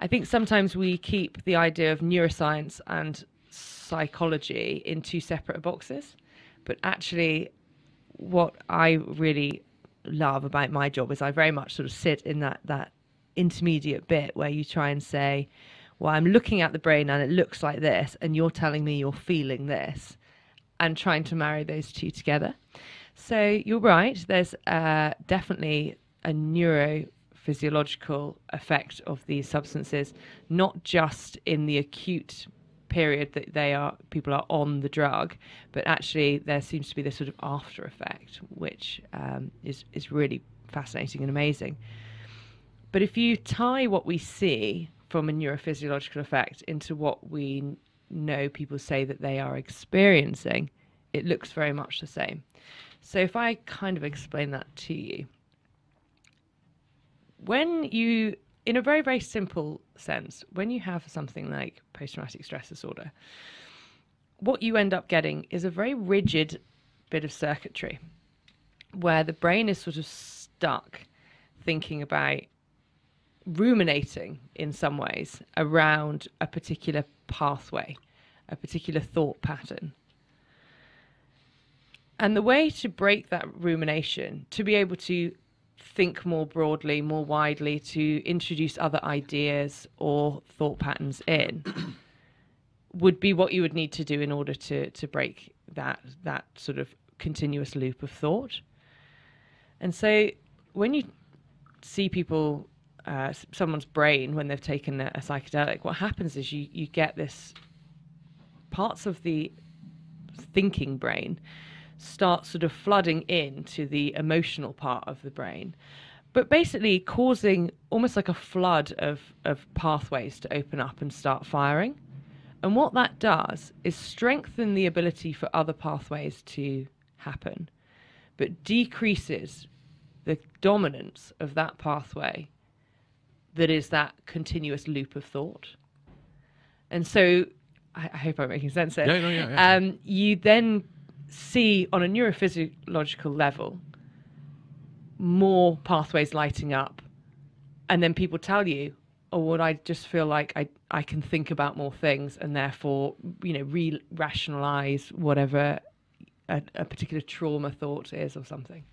I think sometimes we keep the idea of neuroscience and psychology in two separate boxes, but actually what I really love about my job is I very much sort of sit in that intermediate bit where you try and say, well, I'm looking at the brain and it looks like this, and you're telling me you're feeling this, and trying to marry those two together. So you're right, there's definitely a neurophysiological effect of these substances, not just in the acute period that people are on the drug, but actually there seems to be this sort of after effect, which is really fascinating and amazing. But if you tie what we see from a neurophysiological effect into what we know people say that they are experiencing, it looks very much the same. So if I kind of explain that to you, when you, in a very, very simple sense, when you have something like post-traumatic stress disorder, what you end up getting is a very rigid bit of circuitry where the brain is sort of stuck thinking about, ruminating in some ways around a particular pathway, a particular thought pattern. And the way to break that rumination, to be able to think more broadly, more widely, to introduce other ideas or thought patterns in, would be what you would need to do in order to break that sort of continuous loop of thought. And so when you see people, someone's brain, when they've taken a psychedelic, what happens is you get this, parts of the thinking brain start sort of flooding into the emotional part of the brain, but basically causing almost like a flood of pathways to open up and start firing. And what that does is strengthen the ability for other pathways to happen, but decreases the dominance of that pathway that is that continuous loop of thought. And so I hope I'm making sense there. Yeah. You then see on a neurophysiological level more pathways lighting up, and then people tell you, oh, well, I just feel like I can think about more things, and therefore, you know, re-rationalize whatever a particular trauma thought is or something.